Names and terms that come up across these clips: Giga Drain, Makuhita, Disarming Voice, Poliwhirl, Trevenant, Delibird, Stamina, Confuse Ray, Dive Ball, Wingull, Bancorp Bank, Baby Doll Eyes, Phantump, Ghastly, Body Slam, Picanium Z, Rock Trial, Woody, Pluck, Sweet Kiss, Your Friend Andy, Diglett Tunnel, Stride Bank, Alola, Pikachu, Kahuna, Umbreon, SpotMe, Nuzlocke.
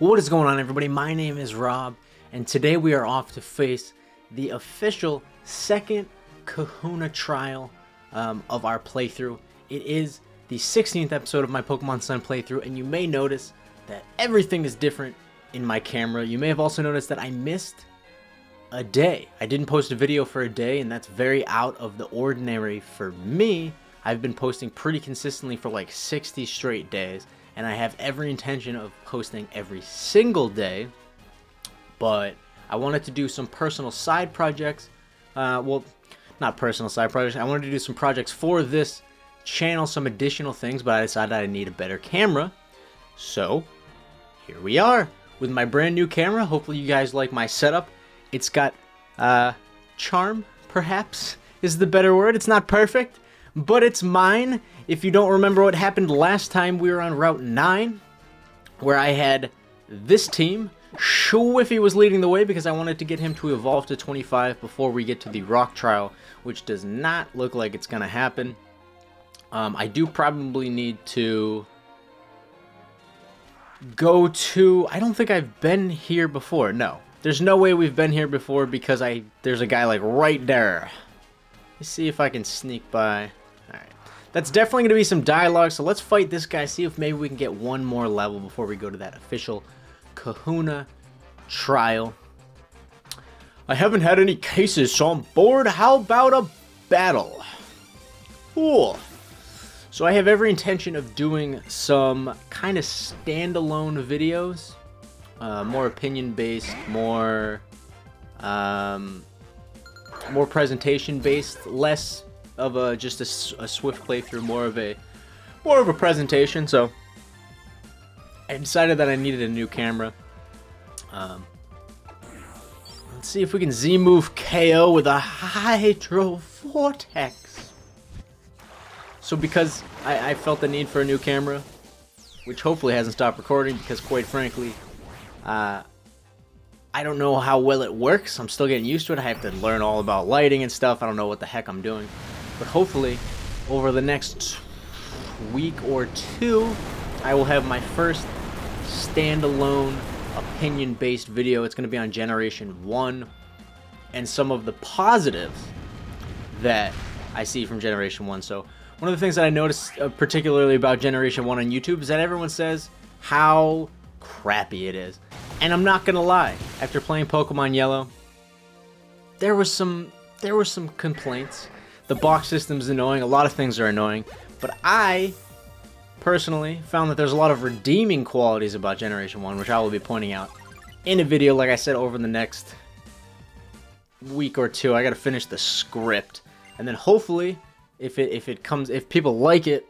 What is going on, everybody? My name is Rob, and today we are off to face the official second Kahuna trial of our playthrough. It is the 16th episode of my Pokemon Sun playthrough, and you may notice that everything is different in my camera. You may have also noticed that I missed a day. I didn't post a video for a day, and that's very out of the ordinary for me. I've been posting pretty consistently for like 60 straight days. And I have every intention of posting every single day, but I wanted to do some personal side projects. Well, not personal side projects. I wanted to do some projects for this channel, some additional things, but I decided I need a better camera. So here we are with my brand new camera. Hopefully you guys like my setup. It's got charm, perhaps, is the better word. It's not perfect, but it's mine. If you don't remember what happened last time, we were on Route 9, where I had this team. Shwiffy was leading the way because I wanted to get him to evolve to 25 before we get to the Rock Trial, which does not look like it's going to happen. I do probably need to go to... I don't think I've been here before. No, there's no way we've been here before because there's a guy like right there. Let's see if I can sneak by. Alright. That's definitely going to be some dialogue, so let's fight this guy, see if maybe we can get one more level before we go to that official Kahuna trial. I haven't had any cases, so I'm bored. How about a battle? Cool. So I have every intention of doing some kind of standalone videos. More opinion-based, more... more presentation based, less of a just a swift playthrough, more of a presentation. So I decided that I needed a new camera. Let's see if we can Z move KO with a Hydro Vortex. So because I felt the need for a new camera, which hopefully hasn't stopped recording, because quite frankly, I don't know how well it works. I'm still getting used to it. I have to learn all about lighting and stuff. I don't know what the heck I'm doing. But hopefully, over the next week or two, I will have my first standalone opinion-based video. It's going to be on Generation 1 and some of the positives that I see from Generation 1. So one of the things that I noticed particularly about Generation 1 on YouTube is that everyone says how crappy it is. And I'm not gonna lie, after playing Pokemon Yellow, there were some complaints. The box system's annoying, a lot of things are annoying, but I personally found that there's a lot of redeeming qualities about Generation 1, which I will be pointing out in a video, like I said, over the next week or two. I gotta finish the script. And then hopefully, if people like it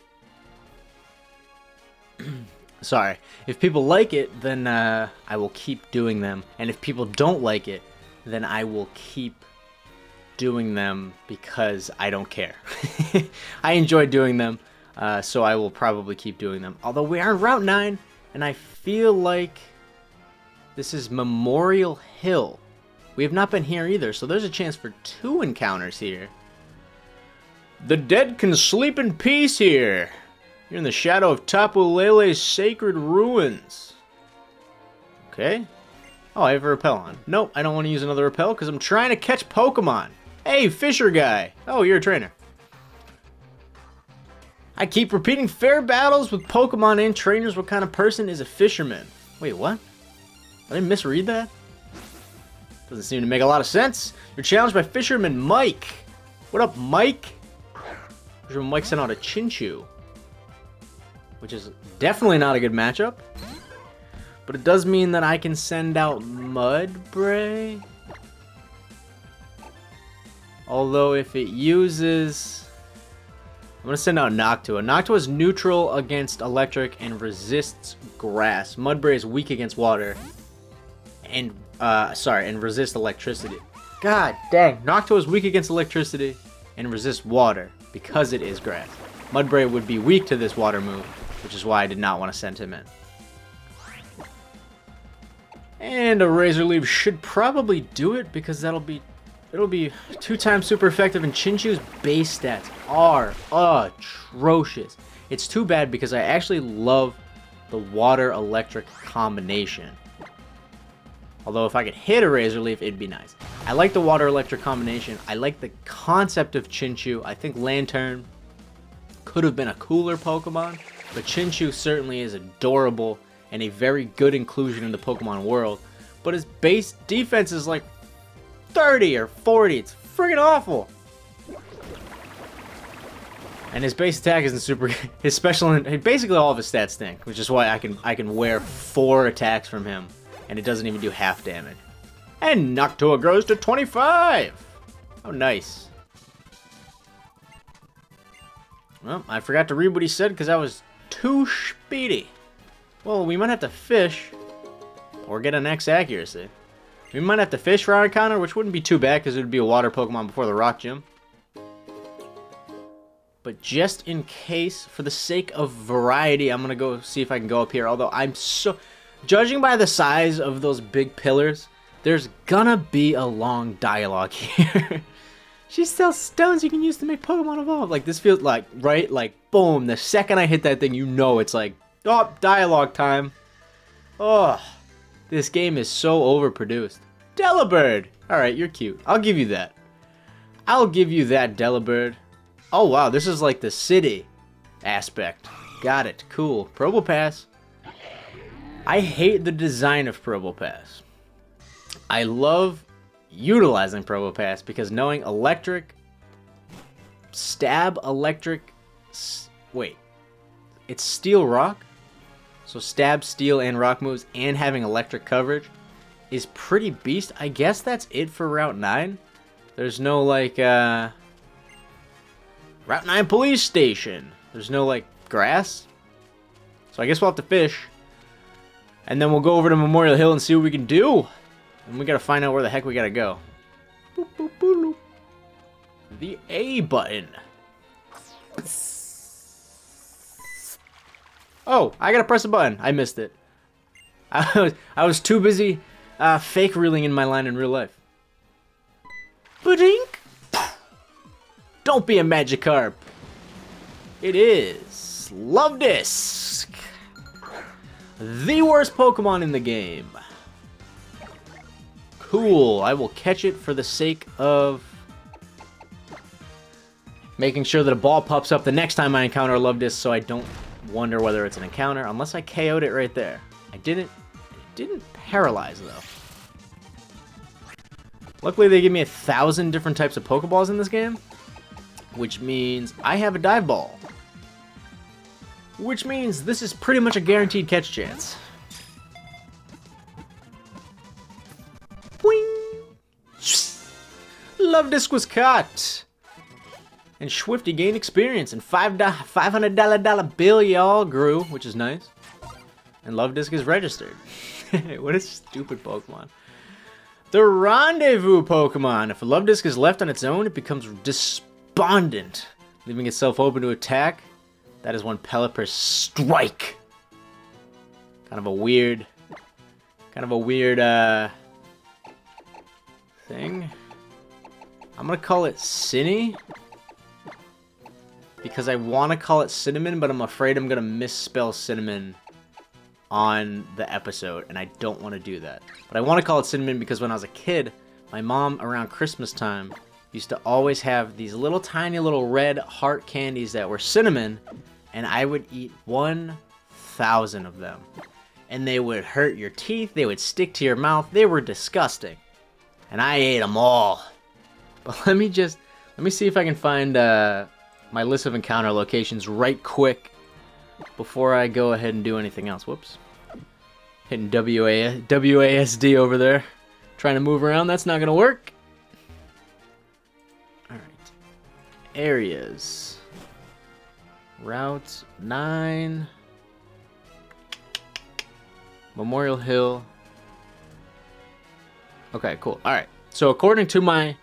sorry. If people like it, then I will keep doing them. And if people don't like it, then I will keep doing them because I don't care. I enjoy doing them, so I will probably keep doing them. Although we are on Route 9, and I feel like this is Memorial Hill. We have not been here either, so there's a chance for two encounters here. The dead can sleep in peace here. You're in the shadow of Tapu Lele's sacred ruins. Okay. Oh, I have a repel on. Nope, I don't want to use another repel because I'm trying to catch Pokemon. Hey, Fisher guy. Oh, you're a trainer. I keep repeating fair battles with Pokemon and trainers. What kind of person is a fisherman? Wait, what? I didn't misread that? Doesn't seem to make a lot of sense. You're challenged by Fisherman Mike. What up, Mike? Fisherman Mike sent out a Chinchou, which is definitely not a good matchup. But it does mean that I can send out Mudbray. Although if it uses... I'm going to send out Noctua. Noctua is neutral against electric and resists grass. Mudbray is weak against water. And, and resists electricity. God dang. Noctua is weak against electricity and resists water because it is grass. Mudbray would be weak to this water move, which is why I did not want to send him in. And a Razor Leaf should probably do it because it'll be 2x super effective, and Chinchou's base stats are atrocious. It's too bad because I actually love the water electric combination. Although if I could hit a Razor Leaf, it'd be nice. I like the Water Electric combination. I like the concept of Chinchou. I think Lantern could have been a cooler Pokemon, but Chinchou certainly is adorable and a very good inclusion in the Pokemon world. But his base defense is like 30 or 40. It's friggin' awful. And his base attack isn't super good. His special, and basically all of his stats stink, which is why I can wear 4 attacks from him, and it doesn't even do half damage. And Noctua grows to 25! Oh, nice. Well, I forgot to read what he said because I was too speedy. Well, we might have to fish or get an X accuracy. We might have to fish for our encounter, which wouldn't be too bad because it would be a water Pokemon before the rock gym. But just in case, for the sake of variety, I'm going to go see if I can go up here. Although I'm so... Judging by the size of those big pillars, there's gonna be a long dialogue here. She sells stones you can use to make Pokemon evolve. Like, this feels like, right? Like, boom. The second I hit that thing, you know it's like, oh, dialogue time. Oh, this game is so overproduced. Delibird. All right, you're cute. I'll give you that. I'll give you that, Delibird. Oh, wow. This is like the city aspect. Got it. Cool. Probopass. I hate the design of Probopass. I love utilizing Probopass because knowing electric, stab, electric, wait, it's steel rock? So stab, steel, and rock moves and having electric coverage is pretty beast. I guess that's it for Route 9. There's no like, Route 9 police station. There's no like grass. So I guess we'll have to fish. And then we'll go over to Memorial Hill and see what we can do. And we gotta find out where the heck we gotta go. Boop, boop, boop, boop. The A button. Oh, I gotta press a button. I missed it. I was too busy fake reeling in my line in real life. Badink! Don't be a Magikarp. It is Love Disc. The worst Pokemon in the game. Cool. I will catch it for the sake of making sure that a ball pops up the next time I encounter a Love Disc so I don't wonder whether it's an encounter. Unless I KO'd it right there. I didn't. It didn't paralyze, though. Luckily, they give me 1,000 different types of Pokeballs in this game. Which means I have a dive ball. Which means this is pretty much a guaranteed catch chance. Boing! Love Disc was caught! And Shwiffy gained experience, and $500 bill y'all grew, which is nice. And Love Disc is registered. What a stupid Pokemon. The Rendezvous Pokemon. If a Love Disc is left on its own, it becomes despondent, leaving itself open to attack. That is one pellet per strike. Kind of a weird thing. I'm gonna call it Cinny because I want to call it Cinnamon, but I'm afraid I'm gonna misspell Cinnamon on the episode, and I don't want to do that. But I want to call it Cinnamon because when I was a kid, my mom around Christmas time used to always have these little tiny little red heart candies that were cinnamon, and I would eat 1,000 of them. And they would hurt your teeth, they would stick to your mouth, they were disgusting. And I ate them all. But let me see if I can find my list of encounter locations right quick before I go ahead and do anything else. Whoops. Hitting WASD over there. Trying to move around, that's not gonna work. Areas. Route 9. Memorial Hill. Okay, cool. Alright. So according to my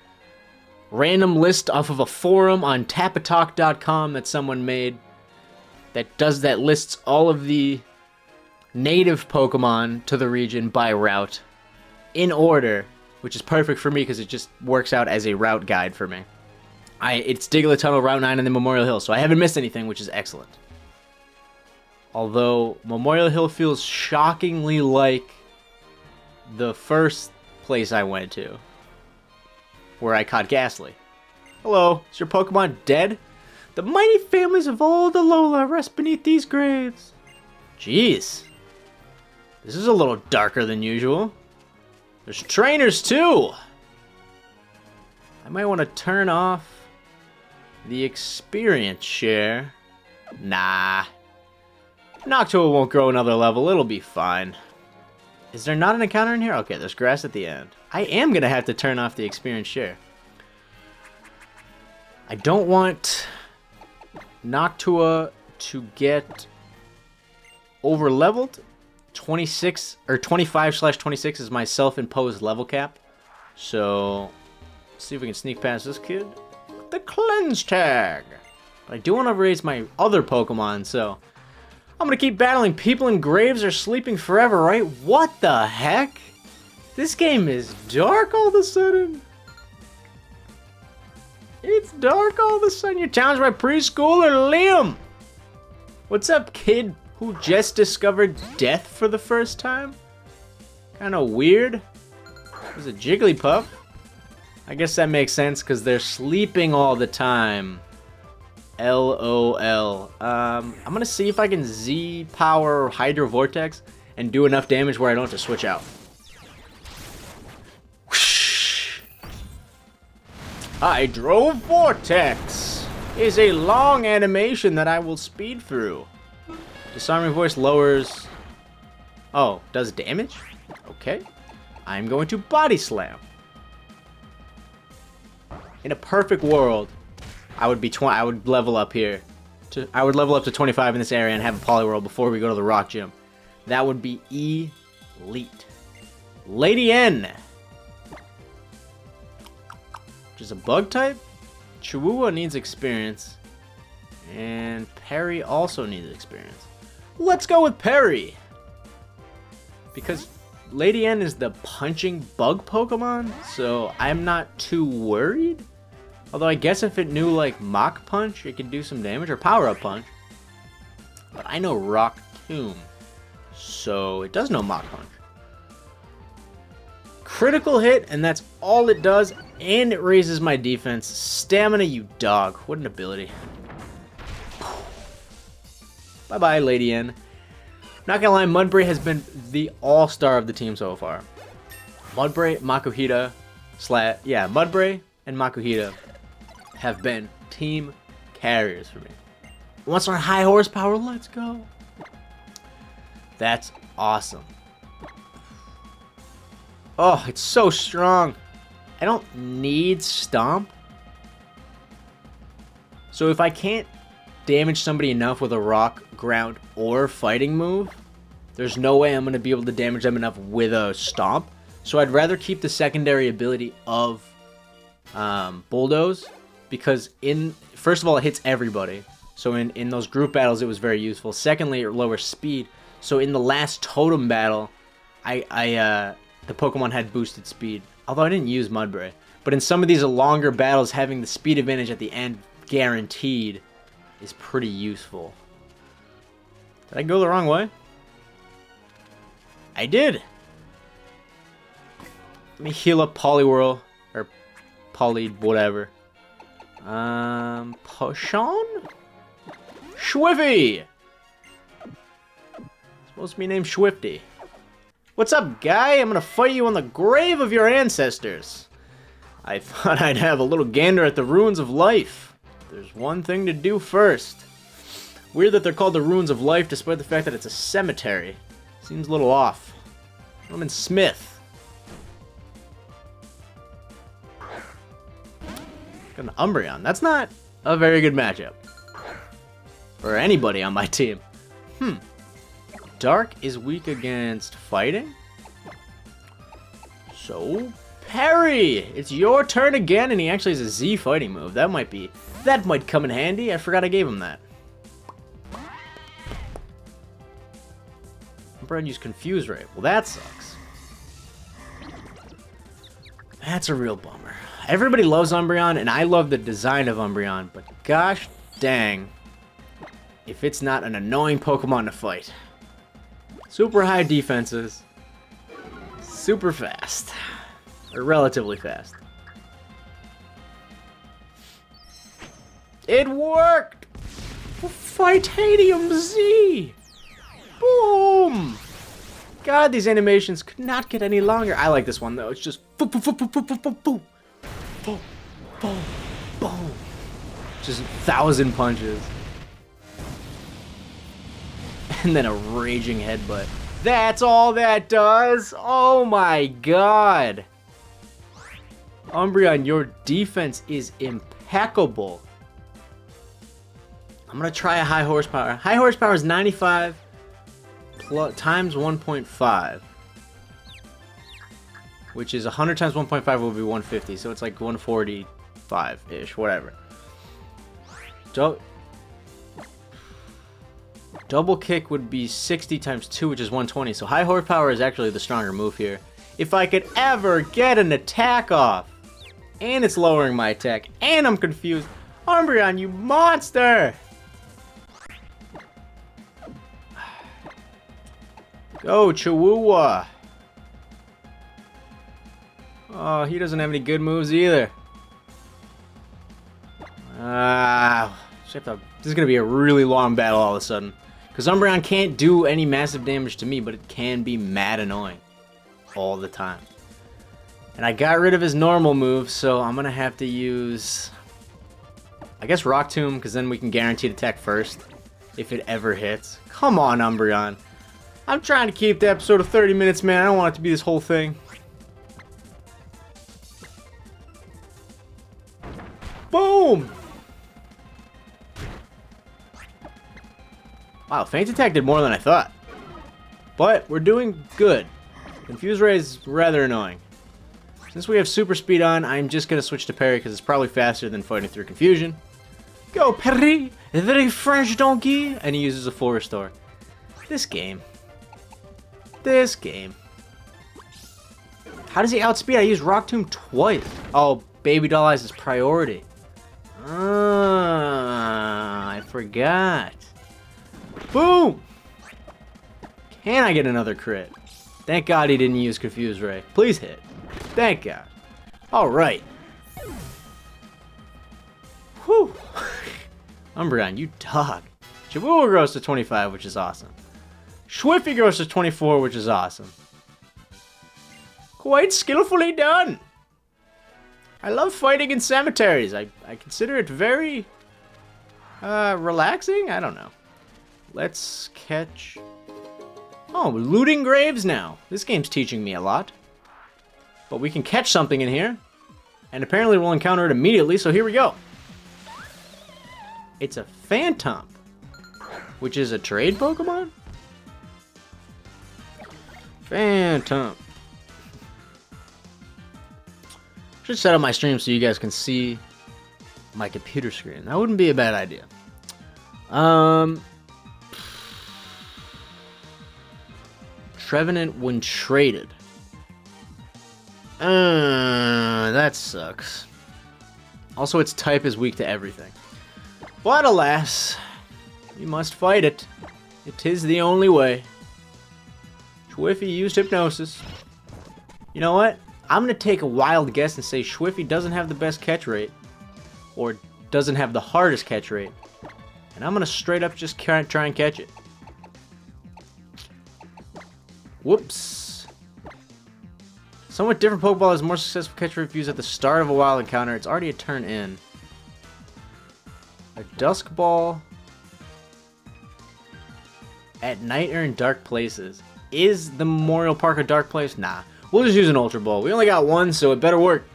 random list off of a forum on tapatalk.com that someone made that lists all of the native Pokemon to the region by route in order, which is perfect for me because it just works out as a route guide for me. It's Diglett Tunnel, Route 9, and then Memorial Hill, so I haven't missed anything, which is excellent. Although Memorial Hill feels shockingly like the first place I went to where I caught Ghastly. Hello, is your Pokemon dead? The mighty families of old Alola rest beneath these graves. Jeez. This is a little darker than usual. There's trainers too! I might want to turn off the experience share. Nah. Noctua won't grow another level. It'll be fine. Is there not an encounter in here? Okay, there's grass at the end. I am going to have to turn off the experience share. I don't want Noctua to get over-leveled. 26 or 25/26 is my self-imposed level cap. So, let's see if we can sneak past this kid. The cleanse tag. But I do want to raise my other Pokemon, so I'm gonna keep battling. People in graves are sleeping forever, right? What the heck? This game is dark all of a sudden. It's dark all of a sudden. You're challenged by preschooler Liam. What's up, kid who just discovered death for the first time? Kind of weird. There's a Jigglypuff. I guess that makes sense because they're sleeping all the time. LOL. I'm going to see if I can Z power Hydro Vortex and do enough damage where I don't have to switch out. Whoosh. Hydro Vortex is a long animation that I will speed through. Disarming voice lowers... Oh, does damage? Okay. I'm going to body slam. In a perfect world, I would level up here. I would level up to 25 in this area and have a Poliwhirl before we go to the Rock Gym. That would be elite. Lady N, which is a bug type. Chihuahua needs experience, and Perry also needs experience. Let's go with Perry because Lady N is the punching bug Pokemon, so I'm not too worried. Although I guess if it knew, like, Mach Punch, it could do some damage, or Power Up Punch. But I know Rock Tomb, so it does know Mach Punch. Critical hit, and that's all it does, and it raises my defense. Stamina, you dog. What an ability. Bye-bye, Lady N. Not gonna lie, Mudbray has been the all-star of the team so far. Mudbray, Makuhita, Mudbray and Makuhita have been team carriers for me. Once on High Horsepower, let's go. That's awesome. Oh, it's so strong. I don't need Stomp. So if I can't damage somebody enough with a rock, ground, or fighting move, there's no way I'm going to be able to damage them enough with a stomp. So I'd rather keep the secondary ability of Bulldoze, because first of all, it hits everybody. So in those group battles, it was very useful. Secondly, it lowers speed. So in the last totem battle, the Pokemon had boosted speed. Although I didn't use Mudbray. But in some of these longer battles, having the speed advantage at the end guaranteed is pretty useful. Did I go the wrong way? I did! Let me heal up Poliwhirl, or Poly whatever. Poshon? Shwiffy! It's supposed to be named Shwifty. What's up, guy? I'm gonna fight you on the grave of your ancestors. I thought I'd have a little gander at the ruins of life. There's one thing to do first. Weird that they're called the Ruins of Life, despite the fact that it's a cemetery. Seems a little off. I'm in Smith. Got an Umbreon. That's not a very good matchup for anybody on my team. Dark is weak against fighting. So, Perry! It's your turn again, and he actually has a Z fighting move. That might come in handy. I forgot I gave him that. And use Confuse Ray. Well, that sucks. That's a real bummer. Everybody loves Umbreon, and I love the design of Umbreon, but gosh dang if it's not an annoying Pokemon to fight. Super high defenses. super fast. Or relatively fast. It worked! Phytanium Z! Boom! God, these animations could not get any longer. I like this one, though. It's just boom, boom, boom, boom, boom, boom, boom, boom. Boom, boom, boom. Just 1,000 punches. And then a raging headbutt. That's all that does? Oh my god. Umbreon, your defense is impeccable. I'm going to try a high horsepower. High horsepower is 95 times 1.5. Which is 100 times 1.5 will be 150. So it's like 145-ish, whatever. Double kick would be 60 times 2, which is 120. So high horsepower is actually the stronger move here. If I could ever get an attack off. And it's lowering my attack. And I'm confused. Umbreon, you monster! Go, Chihuahua! Oh, he doesn't have any good moves either. This is going to be a really long battle all of a sudden. Because Umbreon can't do any massive damage to me, but it can be mad annoying. All the time. And I got rid of his normal move, so I'm going to have to use... I guess Rock Tomb, because then we can guaranteed attack first. If it ever hits. Come on, Umbreon. I'm trying to keep the episode to 30 minutes, man. I don't want it to be this whole thing. Boom! Wow, Faint Attack did more than I thought. But we're doing good. Confuse Ray is rather annoying. Since we have Super Speed on, I'm just going to switch to Perry because it's probably faster than fighting through Confusion. Go, Perry! The French donkey! And he uses a full restore. This game. This game. How does he outspeed? I used Rock Tomb twice. Oh, Baby Doll Eyes is priority. Ah, I forgot. Boom! Can I get another crit? Thank God he didn't use Confuse Ray. Please hit. Thank God. Alright. Whew. Umbreon, you dog. Chihuahua grows to 25, which is awesome. Shwiffy grows to 24, which is awesome. Quite skillfully done. I love fighting in cemeteries. I consider it very... relaxing? I don't know. Let's catch... Oh, we're looting graves now. This game's teaching me a lot. But we can catch something in here. And apparently we'll encounter it immediately, so here we go. It's a Phantump. Which is a trade Pokemon? Phantump. Should set up my stream so you guys can see my computer screen. That wouldn't be a bad idea. Trevenant when traded. That sucks. Also, its type is weak to everything. But alas, you must fight it. It is the only way. Shwiffy used Hypnosis. You know what? I'm going to take a wild guess and say Shwiffy doesn't have the best catch rate. Or doesn't have the hardest catch rate. And I'm going to straight up just try and catch it. Whoops. Somewhat different Pokeball has more successful catch rate views at the start of a wild encounter. It's already a turn in. A Dusk Ball. At night or in dark places. Is the Memorial Park a dark place? Nah. We'll just use an Ultra Ball. We only got one, so it better work.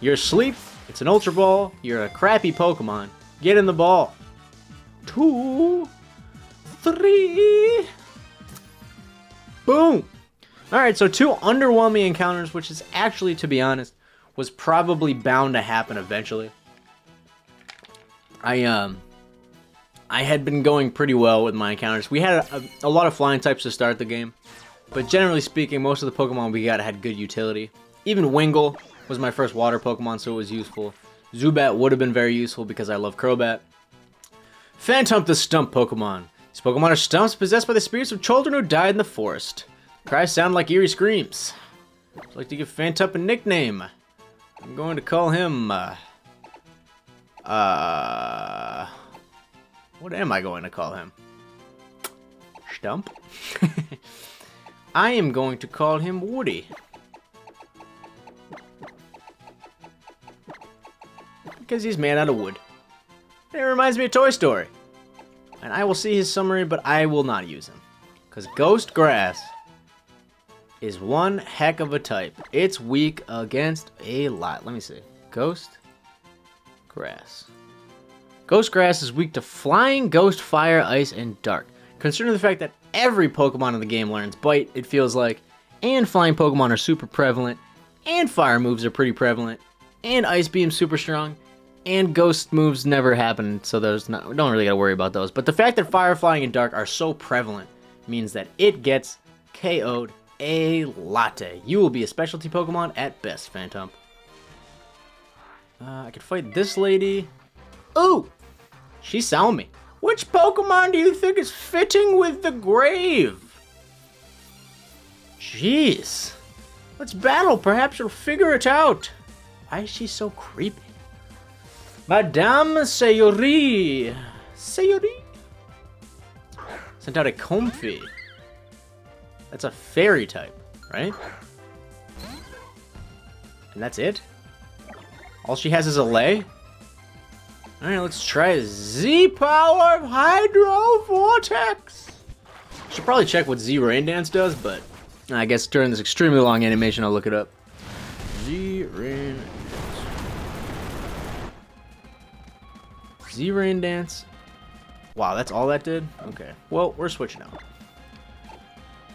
You're asleep. It's an Ultra Ball. You're a crappy Pokemon. Get in the ball. 2, 3... Boom! Alright, so 2 underwhelming encounters, which is actually, to be honest, was probably bound to happen eventually. I had been going pretty well with my encounters. We had a lot of flying types to start the game, but generally speaking, most of the Pokemon we got had good utility. Even Wingull was my first water Pokemon, so it was useful. Zubat would have been very useful because I love Crobat. Phantump the Stump Pokemon. These Pokemon are stumps possessed by the spirits of children who died in the forest. Cries sound like eerie screams. I'd like to give Phantump a nickname. I'm going to call him... what am I going to call him? Stomp? I am going to call him Woody. Because he's made out of wood. And it reminds me of Toy Story. And I will see his summary, but I will not use him. Because Ghost Grass is one heck of a type. It's weak against a lot. Let me see. Ghost Grass. Ghost Grass is weak to Flying, Ghost, Fire, Ice, and Dark. Considering the fact that every Pokemon in the game learns Bite, it feels like, and Flying Pokemon are super prevalent, and Fire moves are pretty prevalent, and Ice Beam's super strong, and Ghost moves never happen, so those we don't really gotta worry about those. But the fact that Fire, Flying, and Dark are so prevalent means that it gets KO'd a latte. You will be a specialty Pokemon at best, Phantump. I could fight this lady. Ooh! She saw me. Which Pokemon do you think is fitting with the grave? Jeez. Let's battle. Perhaps you'll figure it out. Why is she so creepy? Madame Sayori. Sayori? Sent out a Comfy. That's a fairy type, right? And that's it? All she has is a lay? Alright, let's try Z Power of Hydro Vortex! Should probably check what Z Rain Dance does, but I guess during this extremely long animation I'll look it up. Z Rain Dance. Z Rain Dance. Wow, that's all that did? Okay. Well, we're switching out.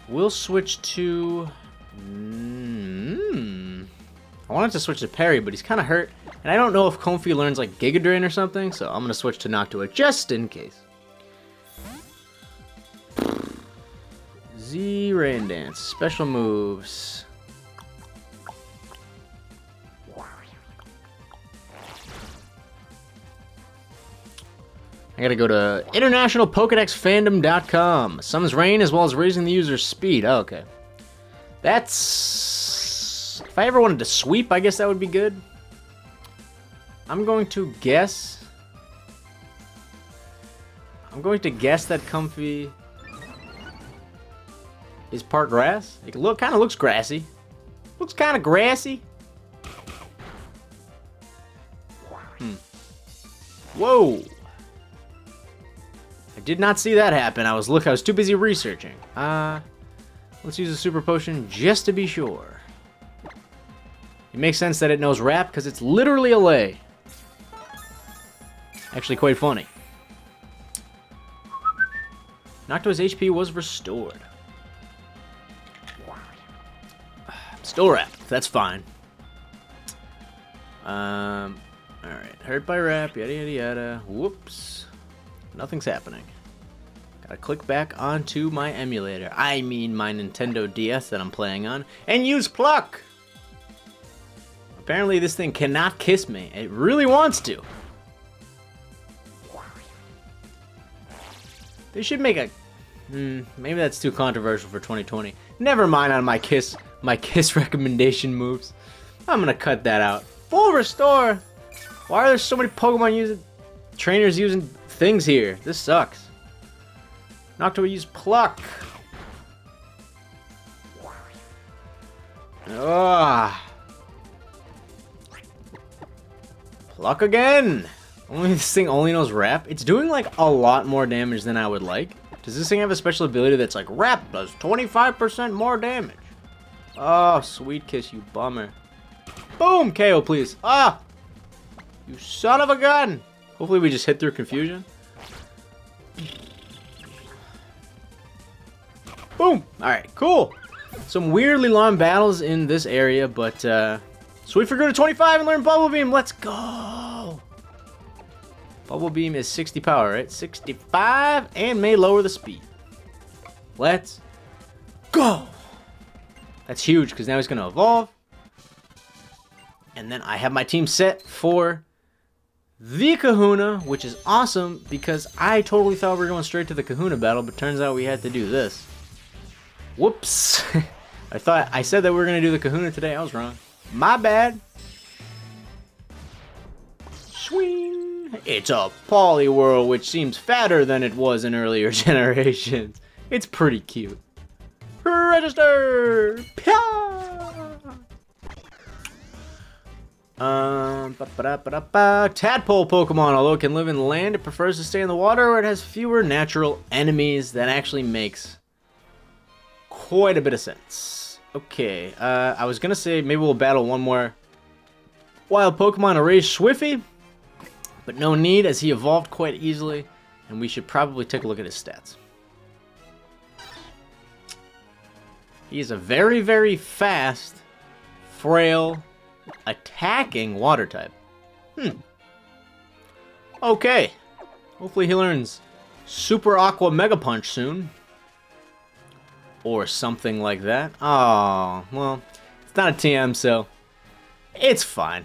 We'll switch to... I wanted to switch to Perry, but he's kind of hurt. And I don't know if Comfy learns like Giga Drain or something, so I'm going to switch to Noctua just in case. Z Rain Dance. Special moves. I got to go to internationalpokedexfandom.com. Summons rain as well as raising the user's speed. Oh, okay. That's... If I ever wanted to sweep, I guess that would be good. I'm going to guess... that Comfy is part grass. It kind of looks grassy. Looks kind of grassy. Whoa! I did not see that happen. I was too busy researching. Let's use a super potion just to be sure. It makes sense that it knows rap because it's literally a lay. Actually quite funny. Noctua's HP was restored. Still wrapped, that's fine. Alright, hurt by rap, yada yada yada. Whoops. Nothing's happening. Gotta click back onto my emulator. I mean my Nintendo DS that I'm playing on. And use Pluck! Apparently this thing cannot kiss me. It really wants to. They should make a... maybe that's too controversial for 2020. Never mind on my kiss recommendation moves. I'm gonna cut that out. Full restore! Why are there so many Pokemon trainers using things here? This sucks. Noctua used Pluck. Ah. Luck again! This thing only knows rap. It's doing like a lot more damage than I would like. Does this thing have a special ability that's like rap does 25% more damage? Oh, sweet kiss, you bummer. Boom! KO, please. Ah! You son of a gun! Hopefully we just hit through confusion. Boom! Alright, cool. Some weirdly long battles in this area, but so we figured to 25 and learn Bubble Beam. Let's go. Bubble Beam is 60 power, right? 65 and may lower the speed. Let's go. That's huge because now he's going to evolve. And then I have my team set for the Kahuna, which is awesome because I totally thought we were going straight to the Kahuna battle, but turns out we had to do this. Whoops. I thought I said that we were going to do the Kahuna today. I was wrong. My bad. Swing. It's a Poliwhirl, which seems fatter than it was in earlier generations. It's pretty cute. Register! Tadpole Pokemon. Although it can live in land, it prefers to stay in the water where it has fewer natural enemies. That actually makes quite a bit of sense. Okay, I was gonna say maybe we'll battle one more wild Pokemon to raise Shwiffy, but no need as he evolved quite easily, and we should probably take a look at his stats. He's a very, very fast, frail, attacking water type. Okay. Hopefully he learns Super Aqua Mega Punch soon. Or something like that. Oh, well, it's not a TM, so it's fine.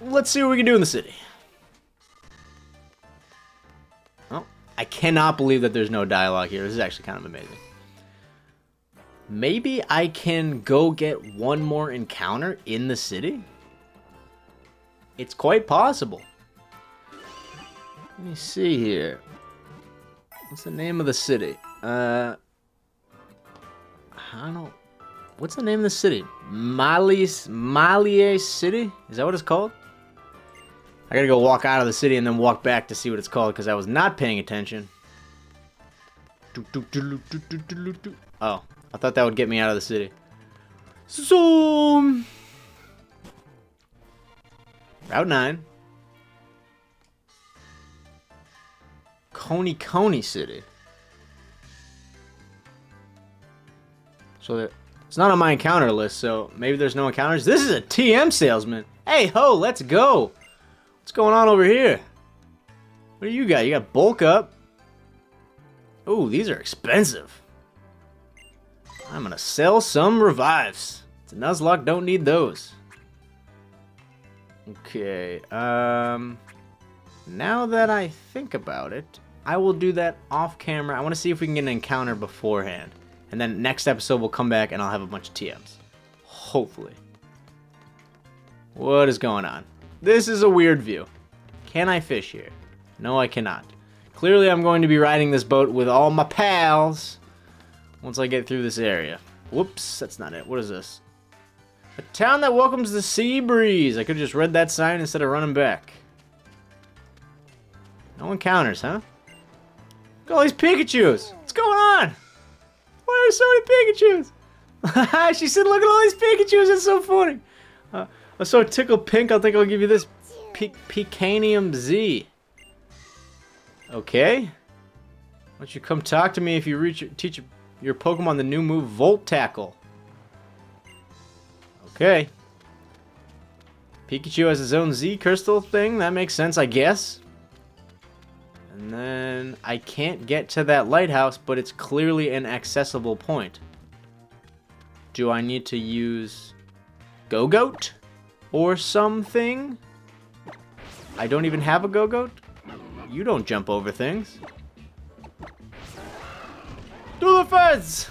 Let's see what we can do in the city. Oh, I cannot believe that there's no dialogue here. This is actually kind of amazing. Maybe I can go get one more encounter in the city? It's quite possible. Let me see here. What's the name of the city? I don't... What's the name of the city? Malie City? Is that what it's called? I gotta go walk out of the city and then walk back to see what it's called because I was not paying attention. Oh, I thought that would get me out of the city. Zoom! Route 9. Coney City. So it's not on my encounter list, so maybe there's no encounters. This is a TM salesman. Hey ho, let's go. What's going on over here? What do you got? You got bulk up. Oh, these are expensive. I'm gonna sell some revives. It's a Nuzlocke, don't need those. Okay, now that I think about it, I will do that off camera. I wanna see if we can get an encounter beforehand. And then next episode, we'll come back and I'll have a bunch of TMs. Hopefully. What is going on? This is a weird view. Can I fish here? No, I cannot. Clearly, I'm going to be riding this boat with all my pals once I get through this area. Whoops, that's not it. What is this? A town that welcomes the sea breeze. I could have just read that sign instead of running back. No encounters, huh? Look at all these Pikachus. What's going on? Why are there so many Pikachus? She said, look at all these Pikachus. It's so funny. I'm so tickled pink. I think I'll give you this Picanium Z. Okay. Why don't you come talk to me if you teach your Pokemon the new move, Volt Tackle. Okay. Pikachu has his own Z crystal thing. That makes sense, I guess. And then I can't get to that lighthouse, but it's clearly an accessible point. Do I need to use Go-Goat or something? I don't even have a Go-Goat. You don't jump over things. Do the fence!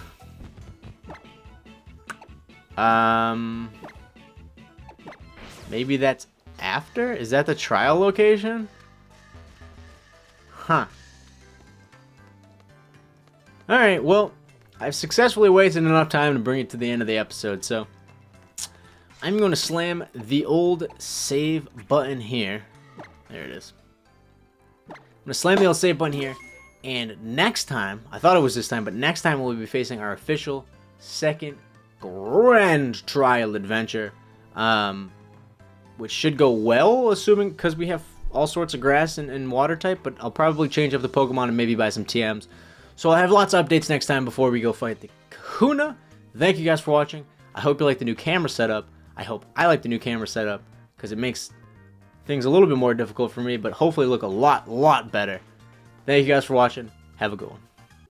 Maybe that's after? Is that the trial location? Huh. Alright, well, I've successfully wasted enough time to bring it to the end of the episode, so I'm going to slam the old save button here. There it is. I'm going to slam the old save button here, and next time, I thought it was this time, but next time we'll be facing our official second grand trial adventure, which should go well, assuming, because we have all sorts of grass and water type, but I'll probably change up the Pokemon and maybe buy some TMs. So I'll have lots of updates next time before we go fight the Kahuna. Thank you guys for watching. I hope you like the new camera setup. I hope I like the new camera setup because it makes things a little bit more difficult for me, but hopefully look a lot better. Thank you guys for watching. Have a good one.